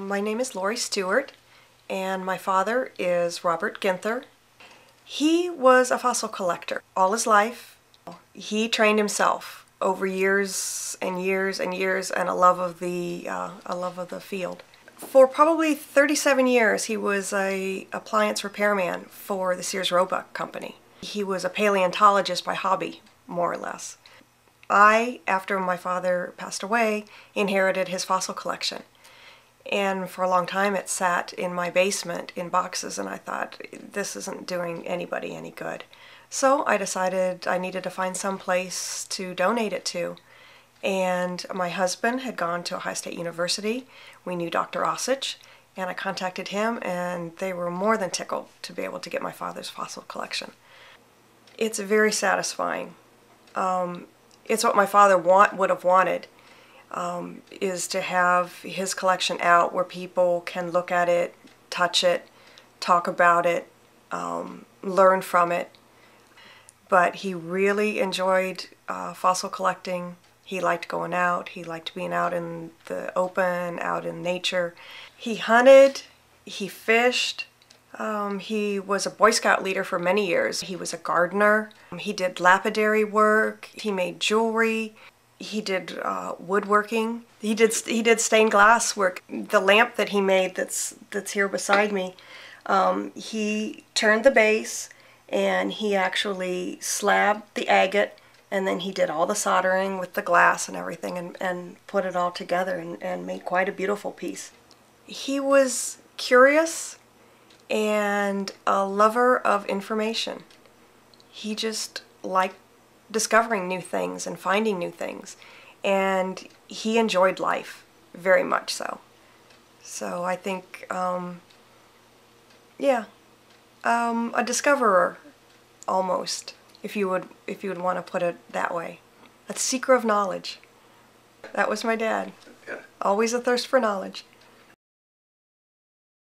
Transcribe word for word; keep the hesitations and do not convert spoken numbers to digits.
My name is Lori Stewart, and my father is Robert Guenther. He was a fossil collector all his life. He trained himself over years and years and years, and a love of the uh, a love of the field. For probably thirty-seven years, he was a appliance repairman for the Sears Roebuck company. He was a paleontologist by hobby, more or less. I, after my father passed away, inherited his fossil collection. And for a long time it sat in my basement in boxes, and I thought, this isn't doing anybody any good. So I decided I needed to find some place to donate it to. And my husband had gone to Ohio State University. We knew Doctor Orton, and I contacted him, and they were more than tickled to be able to get my father's fossil collection. It's very satisfying. Um, it's what my father want, would have wanted. Um, is to have his collection out where people can look at it, touch it, talk about it, um, learn from it. But he really enjoyed uh, fossil collecting. He liked going out. He liked being out in the open, out in nature. He hunted, he fished. Um, he was a Boy Scout leader for many years. He was a gardener. He did lapidary work. He made jewelry. He did uh, woodworking. He did he did stained glass work. The lamp that he made that's that's here beside me, um, he turned the base, and he actually slabbed the agate, and then he did all the soldering with the glass and everything, and, and put it all together, and, and made quite a beautiful piece. He was curious and a lover of information. He just liked discovering new things and finding new things, and he enjoyed life very much so. So I think, um, yeah, um, a discoverer almost, if you would, if you would want to put it that way, a seeker of knowledge. That was my dad. Always a thirst for knowledge.